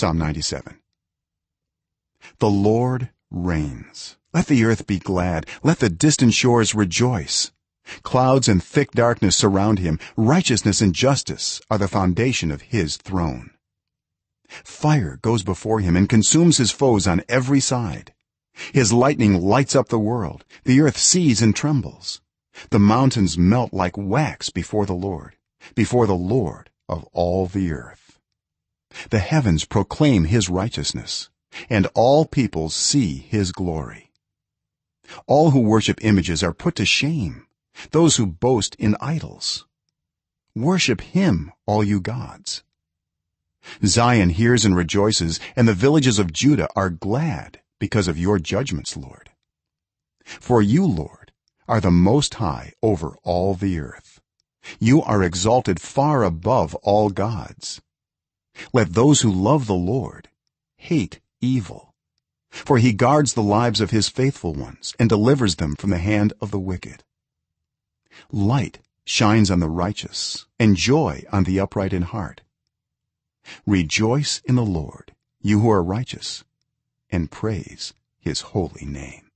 Psalm 97. The Lord reigns. Let the earth be glad. Let the distant shores rejoice. Clouds and thick darkness surround him. Righteousness and justice are the foundation of his throne. Fire goes before him and consumes his foes on every side. His lightning lights up the world. The earth sees and trembles. The mountains melt like wax before the Lord of all the earth. The heavens proclaim his righteousness, and all peoples see his glory. All who worship images are put to shame, those who boast in idols. Worship him, all you gods. Zion hears and rejoices, and the villages of Judah are glad because of your judgments, Lord. For you, Lord, are the Most High over all the earth. You are exalted far above all gods. Let those who love the Lord hate evil, for he guards the lives of his faithful ones and delivers them from the hand of the wicked. Light shines on the righteous, and joy on the upright in heart. Rejoice in the Lord, you who are righteous, and praise his holy name.